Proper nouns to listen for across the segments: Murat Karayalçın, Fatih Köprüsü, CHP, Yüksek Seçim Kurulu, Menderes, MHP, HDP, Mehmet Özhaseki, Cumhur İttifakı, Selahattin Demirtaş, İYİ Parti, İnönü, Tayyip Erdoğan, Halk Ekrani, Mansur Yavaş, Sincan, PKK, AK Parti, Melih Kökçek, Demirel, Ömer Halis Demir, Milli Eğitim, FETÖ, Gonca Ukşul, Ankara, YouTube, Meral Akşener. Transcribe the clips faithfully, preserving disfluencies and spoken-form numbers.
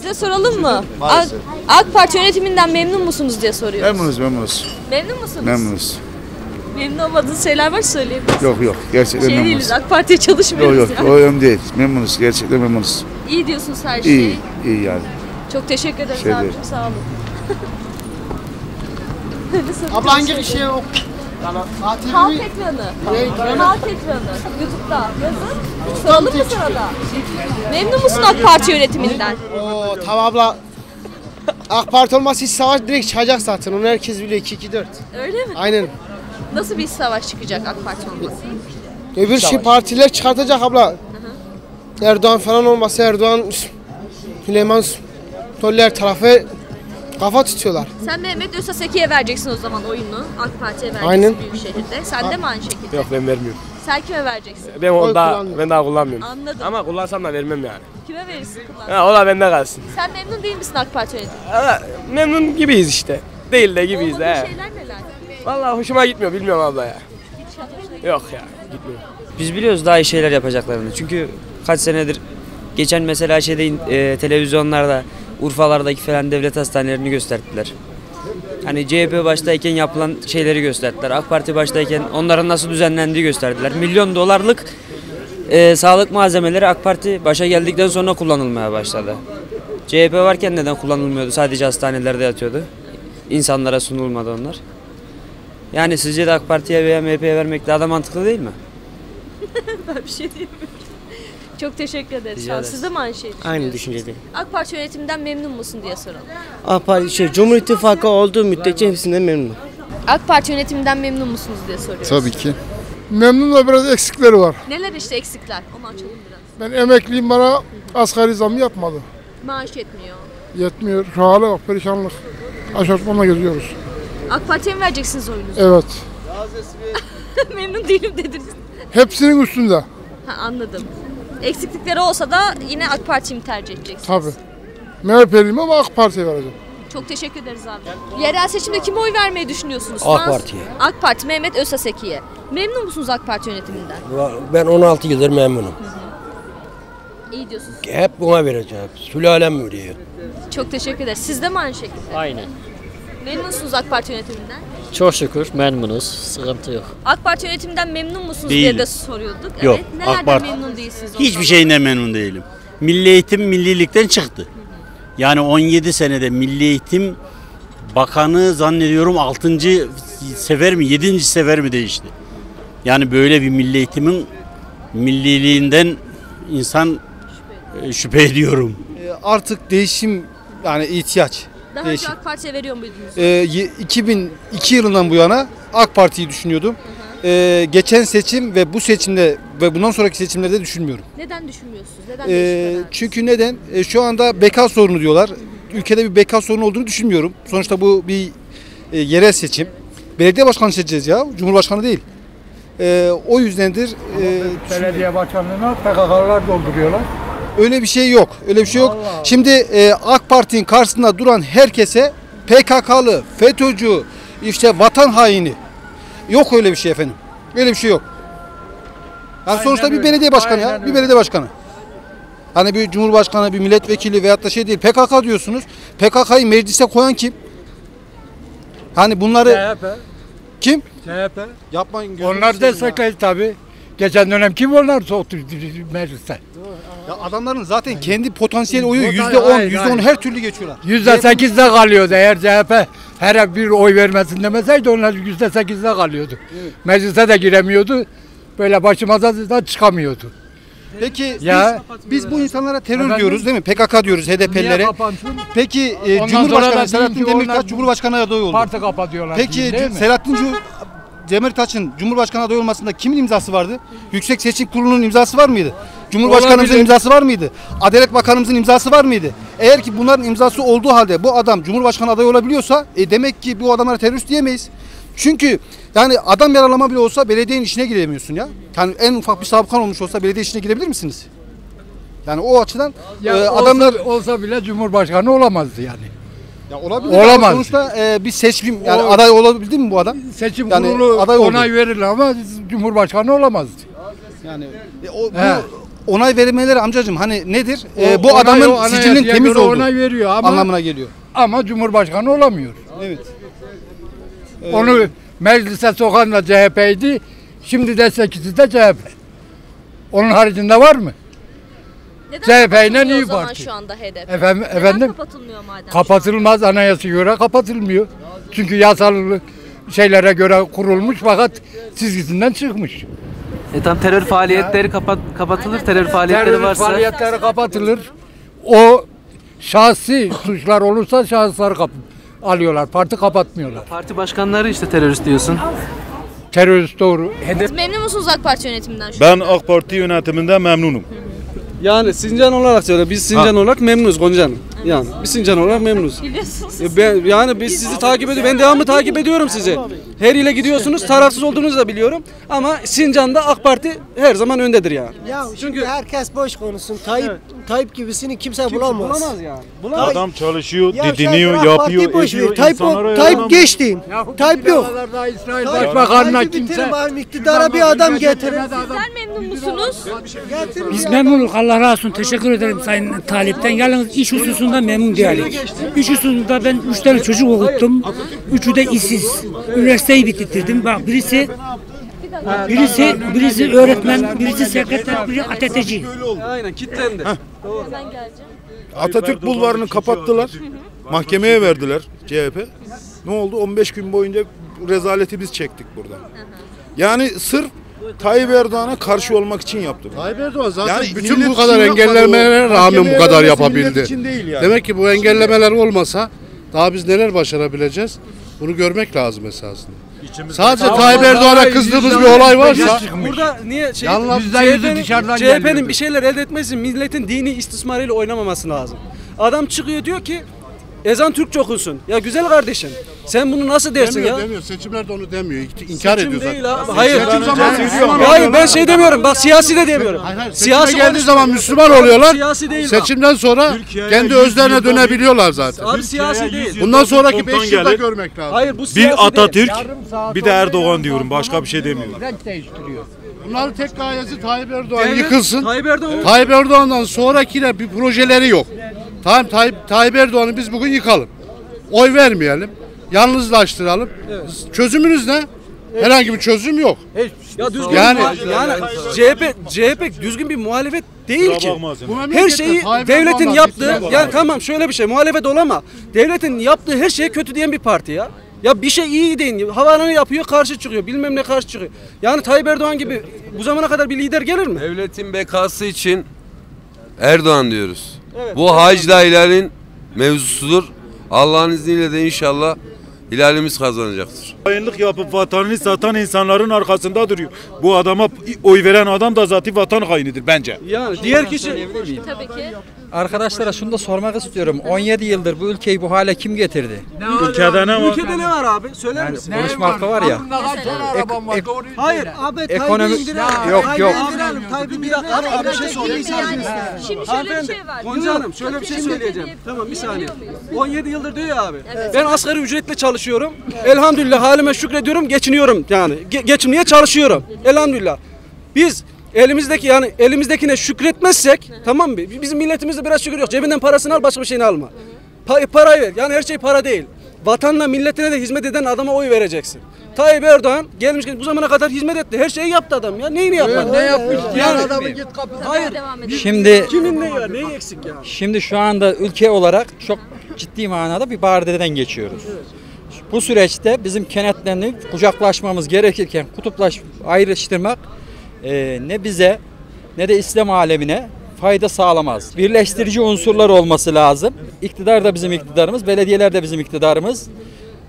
Size soralım mı? A- AK Parti yönetiminden memnun musunuz diye soruyoruz. Memnunuz, memnunuz. Memnun musunuz? Memnunuz. Memnun olmadığınız şeyler var, söyleyebilirsiniz. Yok yok, gerçekten şey memnunuz. Değiliz, AK Parti'ye çalışmıyoruz. Yok yok, o önemli değil. Memnunuz, gerçekten memnunuz. İyi diyorsunuz her şeyi. İyi, iyi yani. Çok teşekkür ederiz şey abicim, sağ olun. Abla hangi bir şey yok? Halk ekranı. Halk ekranı. YouTube'da yazın. Soralım mı sana da? Memnun musun AK Parti yönetiminden? Oo tamam abla. AK Parti olmasa hiç savaş direkt çıkacak zaten. Onu herkes biliyor. iki iki dört. Öyle mi? Aynen. Nasıl bir savaş çıkacak AK Parti olmasa? Öbür şey partiler çıkartacak abla. Hı hı. Erdoğan falan olmasa Erdoğan, Süleyman Toller tarafı kafa tutuyorlar. Sen Mehmet Özhaseki'ye vereceksin o zaman oyunu. AK Parti'ye vereceksin. Aynen. Büyükşehir'de. Sen A de mi aynı şekilde? Yok ben vermiyorum. Sen kime vereceksin? Ben onu daha, ben daha kullanmıyorum. Anladım. Ama kullansam da vermem yani. Kime verirsin kullanmam? Ha, o da bende kalsın. Sen memnun değil misin AK Parti'ye? Memnun gibiyiz işte. Değil de gibiyiz de. Olmadığı şeyler neler? Vallahi hoşuma gitmiyor, bilmiyorum abla ya. Yok ya, gitmiyor. Biz biliyoruz daha iyi şeyler yapacaklarını. Çünkü kaç senedir geçen mesela şeyde e, televizyonlarda Urfalardaki falan devlet hastanelerini gösterdiler. Hani C H P baştayken yapılan şeyleri gösterdiler. AK Parti baştayken onların nasıl düzenlendiği gösterdiler. Milyon dolarlık e, sağlık malzemeleri AK Parti başa geldikten sonra kullanılmaya başladı. C H P varken neden kullanılmıyordu? Sadece hastanelerde yatıyordu. İnsanlara sunulmadı onlar. Yani sizce de AK Parti'ye veya M H P'ye vermek daha da mantıklı değil mi? Ben bir şey diyemiyorum. Çok teşekkür ederiz. Siz de mi aynı şey düşünüyorsunuz? Aynı düşüncede. AK Parti yönetiminden memnun musun diye soralım. AK Parti şey, Cumhur İttifakı olduğu müddetçe hepsinden memnun. AK Parti yönetiminden memnun musunuz diye soruyoruz. Tabii ki. Memnun da biraz eksikleri var. Neler işte eksikler? Onu açalım biraz. Ben emekliyim, bana asgari zam yapmadı. Maaş yetmiyor. Yetmiyor. Şu hale bak, perişanlık. Aşağıtmanla geziyoruz. AK Parti'ye mi vereceksiniz oyunuzu? Evet. Memnun değilim dediniz. Hepsinin üstünde. Ha, anladım. Eksiklikleri olsa da yine AK Parti'yi mi tercih edeceksiniz? Tabii. M H P'liyim ama AK Parti'ye vereceğim. Çok teşekkür ederiz abi. Yerel seçimde kime oy vermeyi düşünüyorsunuz? AK Parti'ye. AK Parti, Mehmet Özhaseki'ye. Memnun musunuz AK Parti yönetiminden? Ben on altı yıldır memnunum. Hı hı. İyi diyorsunuz. Hep buna vereceğim. Sülalem ödüyor. Çok teşekkür ederiz. Siz de mi aynı şekilde? Aynen. Memnunsunuz AK Parti yönetiminden? Çok şükür memnunuz. Sıkıntı yok. AK Parti yönetiminden memnun musunuz değil diye de soruyorduk. Yok. Evet, nelerden Part... memnun değilsiniz? Hiçbir şeyinden memnun değilim. Milli Eğitim millilikten çıktı. Hı hı. Yani on yedi senede Milli Eğitim Bakanı zannediyorum altıncı sefer mi yedinci sefer mi değişti. Yani böyle bir Milli Eğitim'in milliliğinden insan şüphe, şüphe ediyorum. E, artık değişim yani ihtiyaç. Daha önce AK Parti'ye veriyor muydunuz? Ee, iki bin iki yılından bu yana AK Parti'yi düşünüyordum. Hı hı. Ee, geçen seçim ve bu seçimde ve bundan sonraki seçimlerde düşünmüyorum. Neden düşünmüyorsunuz? Neden ee, çünkü neden? Ee, şu anda beka sorunu diyorlar. Hı hı. Ülkede bir beka sorunu olduğunu düşünmüyorum. Sonuçta bu bir e, yerel seçim. Evet. Belediye başkanı seçeceğiz ya, Cumhurbaşkanı değil. Ee, o yüzdendir. E, belediye başkanlığına P K K'lılar dolduruyorlar. Öyle bir şey yok. Öyle bir şey yok. Vallahi. Şimdi e, AK Parti'nin karşısında duran herkese P K K'lı, FETÖ'cü, işte vatan haini. Yok öyle bir şey efendim. Öyle bir şey yok. Yani aynen sonuçta öyle. Bir belediye başkanı aynen ya. Öyle. Bir belediye başkanı. Hani bir cumhurbaşkanı, bir milletvekili veyahut da şey değil. P K K diyorsunuz. P K K'yı meclise koyan kim? Hani bunları... C H P. Kim? C H P. Yapmayın. Onlar destekledi tabii. Geçen dönem kim onlar soktu mecliste? Ya adamların zaten aynen. Kendi potansiyel oyu yüzde on, yüzde on her türlü geçiyorlar. Yüzde sekizde kalıyordu eğer C H P her bir oy vermesin demeseydi onlar yüzde sekizde kalıyordu. Evet. Meclise de giremiyordu, böyle başımıza da çıkamıyordu. Peki ya, biz, biz bu insanlara terör efendim? Diyoruz değil mi? P K K diyoruz H D P'lilere. Peki e, Cumhurbaşkanı Selahattin Demirtaş Cumhurbaşkanı adayı oldu. Parti kapatıyorlar. Peki değil Selahattin Demirtaş'ın Cumhurbaşkanı adayı olmasında kimin imzası vardı? Yüksek Seçim Kurulu'nun imzası var mıydı? Cumhurbaşkanımızın imzası var mıydı? Adalet Bakanımızın imzası var mıydı? Eğer ki bunların imzası olduğu halde bu adam Cumhurbaşkanı adayı olabiliyorsa e demek ki bu adamlara terörist diyemeyiz. Çünkü yani adam yaralama bile olsa belediyenin içine giremiyorsun ya. Yani en ufak bir sabıkan olmuş olsa belediye içine girebilir misiniz? Yani o açıdan ya e, adamlar... Olsa, olsa bile Cumhurbaşkanı olamazdı yani. Ya olabilir. Olamaz. Sonuçta e, bir seçim yani o, aday olabildi mi bu adam? Seçim yani kurulu aday onay verirler ama Cumhurbaşkanı olamazdı. Yani e, o... onay verilmeleri amcacığım hani nedir? O, ee, bu onay, adamın sicilinin temiz olduğu veriyor ama, anlamına geliyor. Ama Cumhurbaşkanı olamıyor. Evet. Ee, Onu meclise sokan da C H P'ydi. Şimdi de sekizisi de C H P. Onun haricinde var mı? Neden C H P'yle İYİ Parti. Şu anda H D P? Efendim, efendim? Kapatılmıyor madem. Kapatılmaz, anayasaya göre kapatılmıyor. Çünkü yasal şeylere göre kurulmuş fakat çizgisinden çıkmış. E tam terör faaliyetleri kapat, kapatılır, aynen, terör, terör faaliyetleri terör varsa. Terör faaliyetleri kapatılır. O şahsi suçlar olursa şahısları kap alıyorlar. Parti kapatmıyorlar. Parti başkanları işte terörist diyorsun. Terörist doğru. Hedef... Memnun musunuz AK Parti yönetiminden? Şu ben AK Parti yönetiminden memnunum. Yani Sincan olarak söyle, biz Sincan ha. olarak memnunuz Gonca Hanım. Yani biz Sincan olarak memnunuz. E ben, yani biz sizi takip ediyoruz. Ben devamlı takip ediyorum sizi. Her ile gidiyorsunuz. Tarafsız olduğunuzu da biliyorum. Ama Sincan'da AK Parti her zaman öndedir yani. Ya çünkü herkes boş konuşsun. Tayyip evet. Tayyip gibisini kimse, kimse bulamaz. Bulamaz yani. Bulamaz. Adam çalışıyor, ya didiniyor, yapıyor, boş ediyor. Tayyip, Tayyip geçti. Tayyip yok. İsrail Başbakanına kimse iktidara bir adam getirir. Sizler memnun musunuz? Biz memnunuz. Allah razı olsun. Teşekkür ederim Sayın Tayyip'ten. Yalnız iş hususunda memnun değilim. İş hususunda ben üç tane çocuk okuttum. Üçü de işsiz. Üniversiteyi bitirdim. Bak birisi birisi birisi öğretmen, birisi sekreter, birisi A T T'ci. Aynen kitlendi. Atatürk Bulvarı'nı kapattılar. Mahkemeye verdiler C H P. Ne oldu? on beş gün boyunca rezaleti biz çektik burada. Yani sırf Tayyip Erdoğan'a karşı olmak için yaptım. Tayyip Erdoğan zaten yani bütün bu kadar engellemelere rağmen bu kadar yapabildi. Yani. Demek ki bu engellemeler olmasa daha biz neler başarabileceğiz? Bunu görmek lazım esasında. İçimizde sadece Tayyip Erdoğan'a kızdığımız bir olay varsa burada niye şey, C H P'nin bir şeyler elde etmesi, milletin dini istismarıyla oynamaması lazım. Adam çıkıyor diyor ki ezan Türkçe okunsun. Ya güzel kardeşim. Sen bunu nasıl dersin demiyor, ya? Demiyor. Seçimler de onu demiyor. İnkar seçim ediyor zaten. Abi, hayır. Hayır ben şey demiyorum. Bak siyasi de demiyorum. Hayır, hayır. Siyasi geldiği zaman Müslüman oluyorlar. Değil, seçimden sonra Türkiye'ye kendi özlerine dönebiliyorlar zaten. Abi siyasi değil. Bundan sonraki beş yılda görmek lazım. Hayır bu siyasi bir Atatürk, bir de Erdoğan diyorum. Başka bir şey demiyorum. Renk değiştiriyor. Bunların tek gayesi Tayyip Erdoğan yıkılsın. Tayyip Erdoğan. Tayyip Erdoğan'dan sonrakiler bir projeleri yok. Tamam Tayyip, Tayyip Erdoğan'ı biz bugün yıkalım. Oy vermeyelim. Yalnızlaştıralım. Evet. Çözümünüz ne? Evet. Herhangi bir çözüm yok. Evet. Ya düzgün yani, yani C H P C H P düzgün bir muhalefet değil ki. Her şeyi devletin yaptığı yani tamam şöyle bir şey muhalefet ol ama devletin yaptığı her şeye kötü diyen bir parti ya. Ya bir şey iyi deyin. Havaalanı yapıyor, karşı çıkıyor. Bilmem ne karşı çıkıyor. Yani Tayyip Erdoğan gibi bu zamana kadar bir lider gelir mi? Devletin bekası için Erdoğan diyoruz. Evet, bu hac ilalin mevzusudur. Allah'ın izniyle de inşallah hilalimiz kazanacaktır. Hainlik yapıp vatanını satan insanların arkasında duruyor. Bu adama oy veren adam da zaten vatan hainidir bence. Yani diğer kişi... Tabii ki. Arkadaşlara şunu da sormak istiyorum. on yedi yıldır bu ülkeyi bu hale kim getirdi? Ne ülkede ne var? Ülkede ne var abi? Söyler yani misin? Konuşmakta var ya. Ek, ek, hayır abi ekonomik... Yok yok. Tayyip'i bir dakika abi bir şey sorayım. Şimdi şöyle bir şey var. Gonca Hanım şöyle bir şey söyleyeceğim. Tamam bir saniye. on yedi yıldır diyor ya abi. Ben asgari ücretle çalışıyorum. Elhamdülillah halime şükrediyorum. Geçiniyorum yani. Geçinmeye çalışıyorum. Elhamdülillah. Biz... Elimizdeki yani elimizdekine şükretmezsek tamam mı? Bizim milletimizde biraz şükür yok. Cebinden parasını al başka bir şeyini alma. Pa parayı ver. Yani her şey para değil. Vatanla milletine de hizmet eden adama oy vereceksin. Tayyip Erdoğan gelmiş bu zamana kadar hizmet etti. Her şeyi yaptı adam ya. Neyini yapmadı? Öyle, ne yapmış? Yani adamı git kapı. Hayır. Şimdi kimin ne ya? Neyi eksik ya? Şimdi şu anda ülke olarak çok ciddi manada bir bardeden geçiyoruz. Bu süreçte bizim kenetlenip kucaklaşmamız gerekirken kutuplaş ayrıştırmak Ee, ne bize ne de İslam alemine fayda sağlamaz. Birleştirici unsurlar olması lazım. İktidar da bizim iktidarımız, belediyeler de bizim iktidarımız.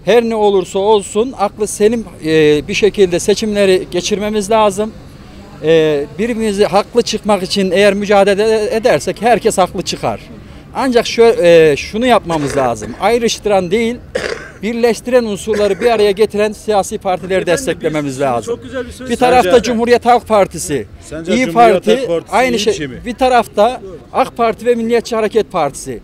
Her ne olursa olsun aklı selim e, bir şekilde seçimleri geçirmemiz lazım. E, birbirimizi haklı çıkmak için eğer mücadele edersek herkes haklı çıkar. Ancak şu, e, şunu yapmamız lazım. Ayrıştıran değil, birleştiren unsurları bir araya getiren siyasi partileri desteklememiz lazım. Bir, bir tarafta Sence, Cumhuriyet Halk Partisi, Sence İyi Cumhuriyet Parti, Halk Partisi aynı şey. şey bir tarafta AK Parti ve Milliyetçi Hareket Partisi.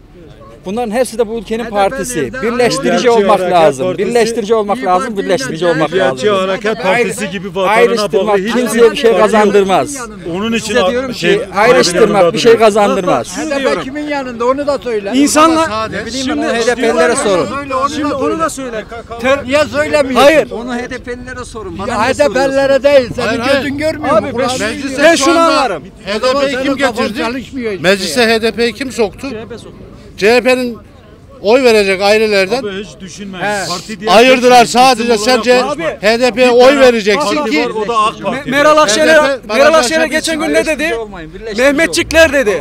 Bunların hepsi de bu ülkenin H D P partisi. Birleştirici olmak lazım. Birleştirici olmak lazım. Birleştirici olmak lazım. Milliyetçi Hareket Partisi gibi vatanına bağlı kimseye bir şey kazandırmaz. Onun için diyorum ki ayrıştırmak bir şey kazandırmaz. H D P kimin yanında onu da söyle. İnsanlar şimdi H D P'lilere sorun. Şimdi onu da söyle. Niye söylemiyorsun? Hayır. Onu H D P'lilere sorun. H D P'lilere değil. Senin gözün görmüyor mu? Ben şunu anlarım. H D P'yi kim getirdi? Meclise H D P'yi kim soktu? C H P'nin oy verecek ailelerden abi, hiç düşünmez. Ayırdılar sadece sence H D P'ye oy vereceksin ki var, o da AK Parti. Meral Akşener Meral Akşener geçen gün ne dedi? Mehmetçikler dedi.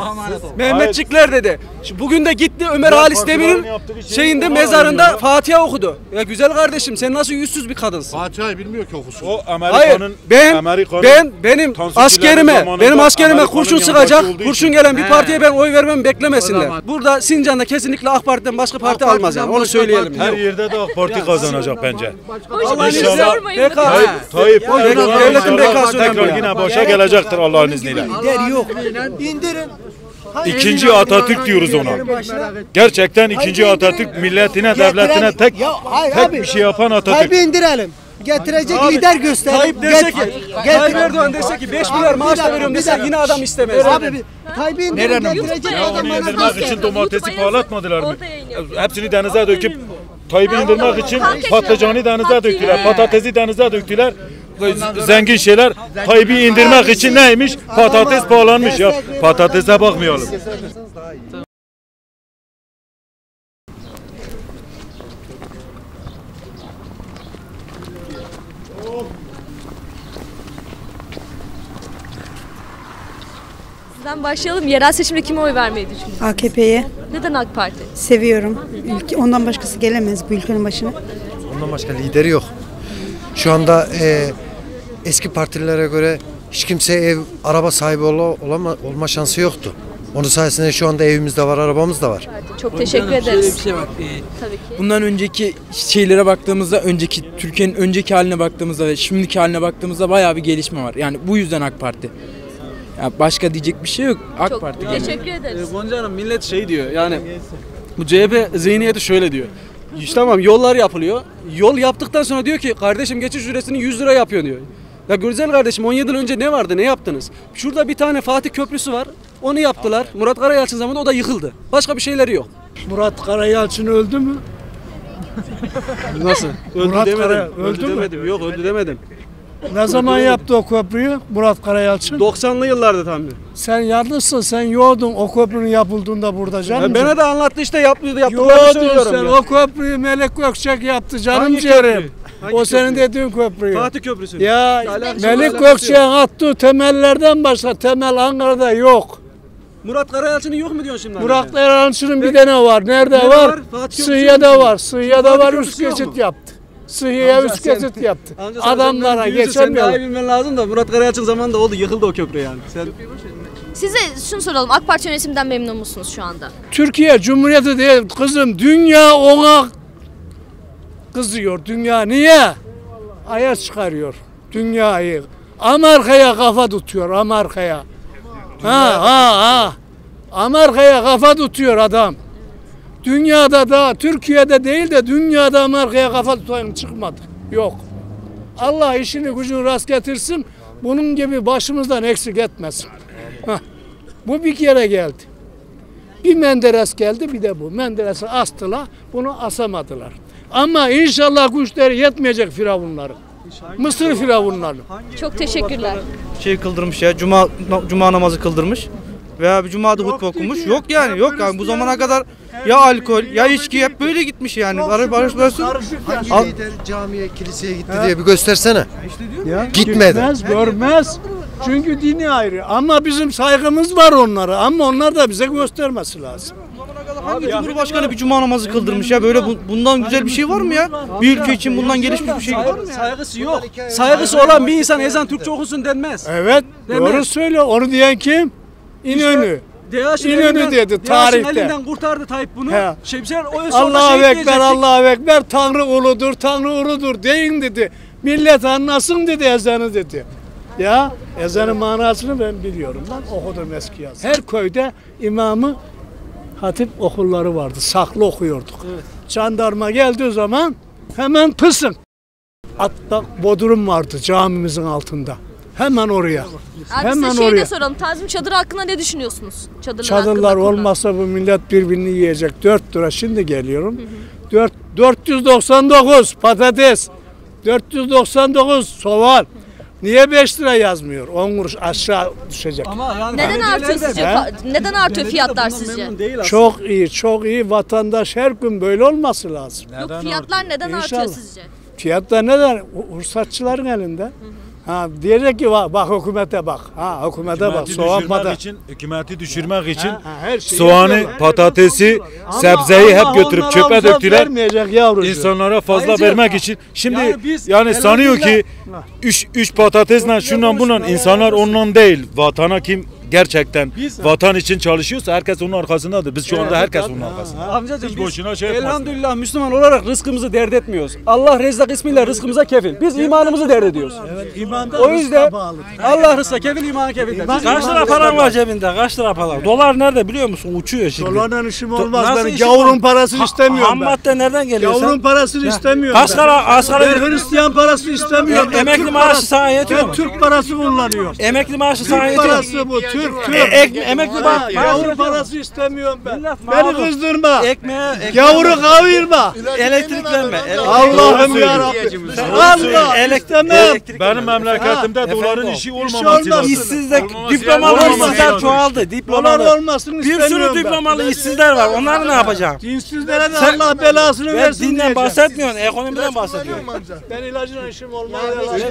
Mehmetçikler dedi. Bugün de gitti Ömer Halis Demir'in şeyinde mezarında Fatiha okudu. Ya güzel kardeşim sen nasıl yüzsüz bir kadınsın? Fatiha'yı bilmiyor ki okusun. O Amerika'nın Amerika'nın ben benim askerime benim askerime kurşun sıkacak. Kurşun gelen bir partiye ben oy vermem beklemesinler. Burada Sincan'da kesinlikle AK Parti'den başka parti almaz yani. Onu söyleyelim. Her yerde de AK Parti kazanacak bence. Hocam hiç sormayın. Tayyip Erdoğan tekrar yine başa gelecektir Allah'ın izniyle. Yok. İndirin. İkinci Atatürk diyoruz ona. Gerçekten ikinci Atatürk milletine, devletine tek tek bir şey yapan Atatürk. Tayyip'i indirelim. Getirecek abi, lider gösterir. Tayyip dese ki, Tayyip Erdoğan dese ki beş milyar maaş veriyorum dese yine adam istemez. Abi Tayyip indirelim getirecek adam indirmek için domatesi pahalatmadılar mı? Hepsini denize döküp Tayyip'i indirmek için patlıcanı denize döktüler, patatesi denize döktüler. Zengin şeyler Tayyip'i indirmek için neymiş? Patates pahalanmış ya. Patatese bakmayalım. Sizden başlayalım. Yerel seçimde kime oy vermeyi düşünüyorsunuz? A K P'ye. Neden AK Parti? Seviyorum. Ülke, ondan başkası gelemez bu ülkenin başına. Ondan başka lideri yok. Şu anda e, eski partililere göre hiç kimse ev, araba sahibi ol, olama, olma şansı yoktu. Onun sayesinde şu anda evimiz de var, arabamız da var. Çok ondan teşekkür ederiz. Bir şey bak, e, tabii ki. Bundan önceki şeylere baktığımızda, önceki Türkiye'nin önceki haline baktığımızda ve şimdiki haline baktığımızda bayağı bir gelişme var. Yani bu yüzden AK Parti. Ya başka diyecek bir şey yok. AK Çok Parti. Teşekkür yani. ederiz. E, Gonca Hanım, millet şey diyor yani bu C H P zihniyeti şöyle diyor. İşte tamam yollar yapılıyor. Yol yaptıktan sonra diyor ki kardeşim geçiş ücretini yüz lira yapıyor diyor. Ya güzel kardeşim on yedi yıl önce ne vardı, ne yaptınız? Şurada bir tane Fatih Köprüsü var. Onu yaptılar. Murat Karayalçın zamanında o da yıkıldı. Başka bir şeyleri yok. Murat Karayalçın öldü mü? Nasıl? Öldü Murat demedim. Kara, öldü öldü mü? Demedim. Yok öldü demedim. Ne zaman yaptı o köprüyü Murat Karayalçın? doksanlı yıllarda tam bir. Sen yanlışsın, sen yoğdun o köprünün yapıldığında burada canım. Ya bana da anlattı işte yaptıydı, yaptılar söylüyorum sen ya. O köprüyü Melih Kökçek yaptı canım ciğerim. O senin dediğin köprüyü. Fatih Köprüsü. Ya Melih Kökçek'in attığı temellerden başka temel Ankara'da yok. Murat Karayalçın'ın yok mu diyorsun şimdi? Murat Karayalçın'ın bir tane var. Nerede ne var? var? Sıhhiye'de var. Sıhhiye'de var. Üst geçit yaptı. Sıhhiye üst kesit yaptı. Adamlara geçemiyor. Sen bilmen lazım da Murat Karayalçın zamanında oldu, yıkıldı o köprü yani. Sen... Size şunu soralım, AK Parti yönetiminden memnun musunuz şu anda? Türkiye Cumhuriyeti değil kızım, dünya ona kızıyor. Dünya niye? Aya çıkarıyor dünyayı. Amerika'ya kafa tutuyor, Amerika'ya. Ha ha ha. Amerika'ya kafa tutuyor adam. Dünyada da, Türkiye'de değil de dünyada Amerika'ya kafa tutan çıkmadı. Yok. Allah işini gücünü rast getirsin, bunun gibi başımızdan eksik etmesin. Heh. Bu bir kere geldi. Bir Menderes geldi, bir de bu. Menderes'i astılar, bunu asamadılar. Ama inşallah güçleri yetmeyecek firavunları. Mısır firavunları. Çok teşekkürler. Şey kıldırmış ya, cuma, cuma namazı kıldırmış. Veya bir cumada hutbe okumuş. Yok yani, yok yani. Bu zamana kadar ya alkol ya içki hep böyle gitmiş yani. Barış barış barış. Hangi lider camiye, kiliseye gitti ha? diye bir göstersene. Ya işte ya, gitmedi. Görmez, görmez. Çünkü dini ayrı. Ama bizim saygımız var onlara. Ama onlar da bize göstermesi lazım. Hangi Cumhurbaşkanı bir cuma namazı kıldırmış ya? Böyle bu, bundan güzel bir şey var mı ya? Bir ülke için bundan gelişmiş bir şey var mı? Saygısı yok. Saygısı olan bir insan ezan Türkçe okusun denmez. Evet. Doğru söyle. Onu diyen kim? İnönü. İşte, İnönü dedi tarihte. Elinden kurtardı Tayyip bunu. Şemsiyer o yüzden Allahu Ekber, Allahu Ekber, Tanrı uludur, Tanrı uludur deyin dedi. Millet anlasın dedi ezanı dedi. Ya ezanın manasını ben biliyorum lan. Okudum eski yazı. Her köyde imamı hatip okulları vardı. Saklı okuyorduk. Evet. Jandarma geldiği zaman hemen pısın. Atta bodrum vardı camimizin altında. Hemen oraya. Abi hemen size oraya. De soralım. Tazmin çadırı hakkında ne düşünüyorsunuz? Çadırlar, Çadırlar olmazsa bu millet birbirini yiyecek. dört lira şimdi geliyorum. Hı hı. dört, dört yüz doksan dokuz patates. dört yüz doksan dokuz soğan. Niye beş lira yazmıyor? on kuruş aşağı düşecek. Ama yani neden artıyor sizce? Neden artıyor fiyatlar sizce? Çok iyi, çok iyi. Vatandaş her gün böyle olması lazım. Neden Yok fiyatlar artıyor? neden İnşallah. artıyor sizce? Fiyatlar neden? Fırsatçıların elinde. Hı hı. Ha, diyecek ki bak hükümete bak. Ha hükümete hükümeti bak. Soğanmada. için hükümeti düşürmek için ha, ha, soğanı, yapıyorlar. patatesi, ama, sebzeyi ama hep götürüp çöpe döktüler. İnsanlara fazla Ayrıca, vermek ha. için. Şimdi yani, biz, yani sanıyor ki üç patatesle şundan bundan insanlar ondan değil. Vatana kim gerçekten biz, vatan ha. için çalışıyorsa herkes onun arkasındadır. Biz şu anda herkes onun arkasında. Amcacığım biz boşuna şey elhamdülillah Müslüman olarak rızkımızı dert etmiyoruz. Allah Rezzak ismiyle rızkımıza kefil. Biz imanımızı dert ediyoruz. Evet, imanda o yüzden Allah rızka kefil, imana kefil. İman, kaç lira paran var cebinde? Kaç lira paran? Dolar nerede biliyor musun? Uçuyor şimdi. Dolarla işim olmaz. Ben gavurun parasını istemiyorum. Ham madde nereden geliyor? Gavurun parasını istemiyorum. Asgari Hristiyan parasını istemiyorum. Emekli maaşı sana yetiyor mu? Türk parası kullanıyor. Emekli maaşı sana yetiyor mu? Türk, Türk. E, ek, emekli bak. Yavru parası istemiyorum ben. Millet, Beni kızdırma. Ekmeğe, ekmeğe Yavru kavirma. Elektriklenme. Allah'ım yarabbim. Allah. Elektriklenme. Benim memleketimde doların işi olmaması lazım. İşsizlik, diplomalı işsizler çoğaldı. Diplomalı. Bir sürü diplomalı işsizler var. Onlar ne yapacak? Dinsizlere de Allah belasını versin diyecek. Dinden bahsetmiyorsun, ekonomiden bahsediyorsun. Ben ilacına işim olmaz.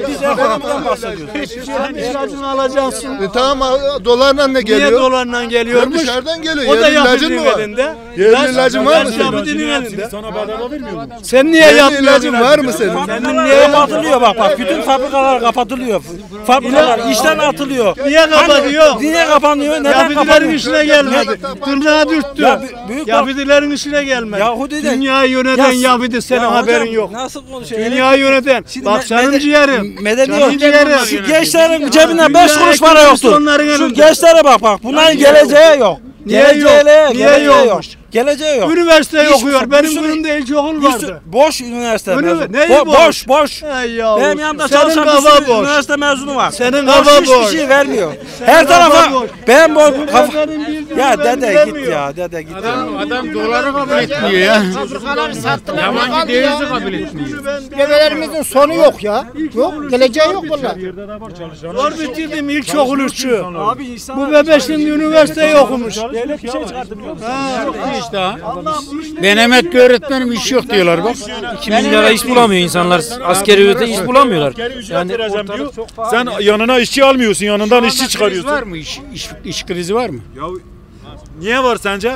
Biz ekonomiden bahsediyoruz. İlacını alacaksın. Tamam dolarla ne geliyor? Niye dolarla geliyor? Dışarıdan geliyor. O da yapıcının elinde. Yerli ilacın var mı senin? Sana bedava vermiyor mu? Sen niye yapıcının ilacın var mı senin? Kendin niye kapatılıyor bak bak. Bütün fabrikalar kapatılıyor. Fabrikalar işten atılıyor. Niye kapatıyor? Niye kapanıyor? Neden kapanıyor? Yahudilerin işine gelmedi. Tırnağı dürttü. Yahudilerin işine gelmedi. Dünyayı yöneten Yahudi senin haberin yok. Nasıl konuşuyorsun? Dünyayı yöneten. Bak canım ciğerim. Canım ciğerim. Gençlerin cebinden beş kuruş para yoktu. Şu gençlere bak bak. Bunların geleceği yok. Niye geleceği yok? Niye geleceği yok? Geleceği yok. Üniversite okuyor. Benim bölümde ilkokul vardı. Boş üniversite. Bo boş boş. Benim yanımda çalışan bir üniversite mezunu var. Senin kafa boş. Hiçbir şey vermiyor. Her tarafa ben boş. Ya dede git ya. Dede git. Adam doları kabul etmiyor ya. Fabrikaları sattılar. Yabancı dövizi kabul etmiyor. Develerimizin sonu yok ya. Yok. Geleceği yok vallahi. Zor bitirdim ilkokul üçü. Bu bebe şimdi üniversiteyi okumuş. Devlet bir şey çıkarttı biliyor musun? Daha. Ben emekli öğretmenim iş yok diyorlar bak. iki bin lira iş bulamıyor insanlar. Askeri ücrete iş bulamıyorlar. Yani sen yanına işçi almıyorsun, yanından işçi çıkarıyorsun. Var mı iş, iş, iş krizi var mı? Ya, niye var sence?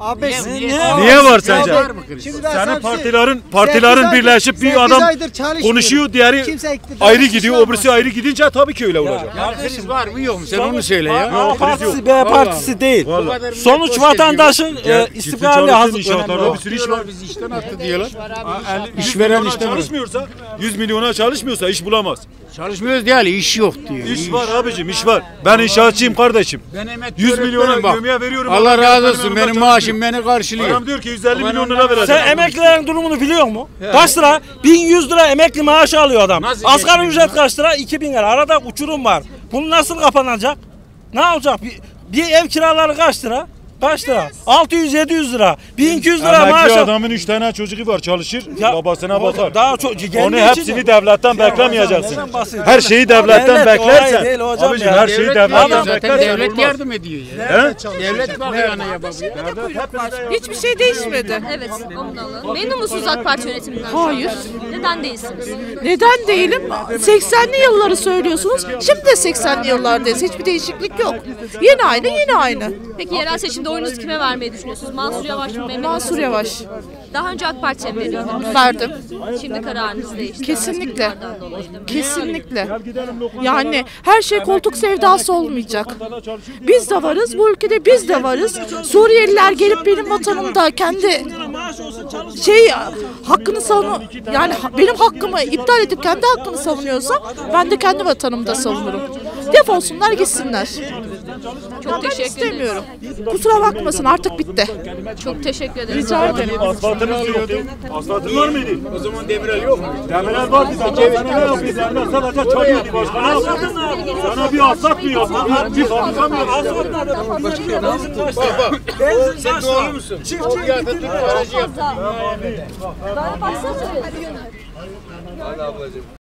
Abi niye, niye, niye, var? niye var sence? Var Senin partilerin partilerin aydır, birleşip bir adam konuşuyor, diğeri ayrı gidiyor, öbürsü ayrı gidince tabii ki öyle ya, olacak. Ya, kriz var mı yok mu? Sen onu söyle ya. A partisi B partisi değil. Vallahi. Sonuç vatandaşın e, istikrarlı hazırlığı. Bir sürü iş var. Bizi işten attı diyorlar. İşveren işten çalışmıyorsa, yüz milyona çalışmıyorsa iş bulamaz. Çalışmıyoruz değil, iş yok diyor. İş var abicim, iş var. Ben inşaatçıyım kardeşim. yüz milyona gömüye veriyorum. Allah razı olsun benim maaşım. Şimdi beni karşılıyor. Adam diyor ki yüz elli milyon lira vereceğim. Sen emeklilerin durumunu biliyor mu? He. Kaç lira? bin yüz lira emekli maaşı alıyor adam. Nasıl asgari ücret kaç lira? iki bin lira. Arada uçurum var. Bunu nasıl kapanacak? Ne olacak? Bir, bir ev kiraları kaç lira? Kaç lira? altı yüz yedi yüz lira. bin iki yüz lira maaş. Adamın üç tane çocuğu var, çalışır. Ya, babasına bakar. Daha çok onu hepsini devletten beklemeyeceksin. Her şeyi devletten beklersen. Değil, abicim ya. Her şeyi devlet devletten beklersen. Devlet yardım ediyor ya. He? Devlet bakıyor anaya babaya. Hiçbir şey değişmedi. Evet. Memnun musunuz A K Parti yönetiminden? Hayır. Neden değilsiniz? Neden değilim? seksenli yılları söylüyorsunuz. Şimdi de seksenli yıllardayız. Hiçbir değişiklik yok. Yeni aynı, yeni aynı. Peki yerel seçimde oyunuzu kime vermeyi düşünüyorsunuz? Mansur Yavaş mı? Mehmet Mansur Yavaş. Daha önce A K Parti'ye mi veriyordunuz? Verdim. Şimdi kararınız değişti. Kesinlikle. Kesinlikle. Yani her şey koltuk sevdası olmayacak. Biz de varız. Bu ülkede biz de varız. Suriyeliler gelip benim vatanımda kendi şey hakkını savunu yani benim hakkımı iptal edip kendi hakkını savunuyorsa ben de kendi vatanımda savunurum. Defolsunlar gitsinler. Çok teşekkür ederim. Kusura bakmasın, artık bitti. Çok teşekkür ederim. Rica ederim. Asfaltımız yok. Asfaltın var mıydı? O zaman Demirel yok. Demirel var bize. Sana ne yapıyoruz? Demirel sadece çay yedi başkana. Sana bir asfalt mı yok? Bir fabrika mı yok? Bak bak. Sen doğru musun? Çık çık. Atatürk Bulvarı yaptı. Bana baksana. Hadi ablacığım.